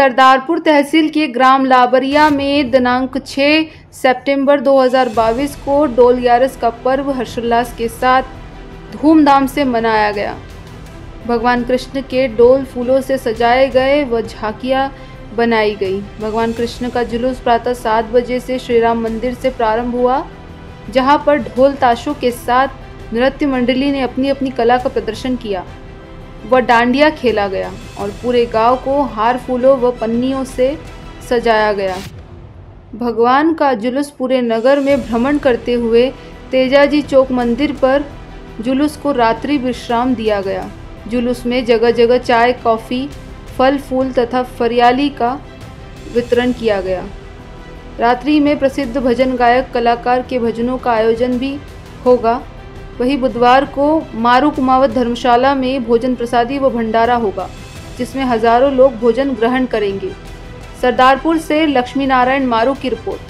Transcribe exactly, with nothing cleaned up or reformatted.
सरदारपुर तहसील के ग्राम लाबरिया में दिनांक छह सितंबर दो हज़ार बाईस को डोल ग्यारस का पर्व हर्षोल्लास के साथ धूमधाम से मनाया गया। भगवान कृष्ण के डोल फूलों से सजाए गए व झांकियाँ बनाई गई। भगवान कृष्ण का जुलूस प्रातः सात बजे से श्री राम मंदिर से प्रारंभ हुआ, जहां पर ढोल ताशों के साथ नृत्य मंडली ने अपनी अपनी कला का प्रदर्शन किया व डांडिया खेला गया और पूरे गांव को हार फूलों व पन्नियों से सजाया गया। भगवान का जुलूस पूरे नगर में भ्रमण करते हुए तेजाजी चौक मंदिर पर जुलूस को रात्रि विश्राम दिया गया। जुलूस में जगह जगह चाय, कॉफ़ी, फल फूल तथा फरियाली का वितरण किया गया। रात्रि में प्रसिद्ध भजन गायक कलाकार के भजनों का आयोजन भी होगा। वहीं बुधवार को मारू कुमावत धर्मशाला में भोजन प्रसादी व भंडारा होगा, जिसमें हजारों लोग भोजन ग्रहण करेंगे। सरदारपुर से लक्ष्मी नारायण मारू की रिपोर्ट।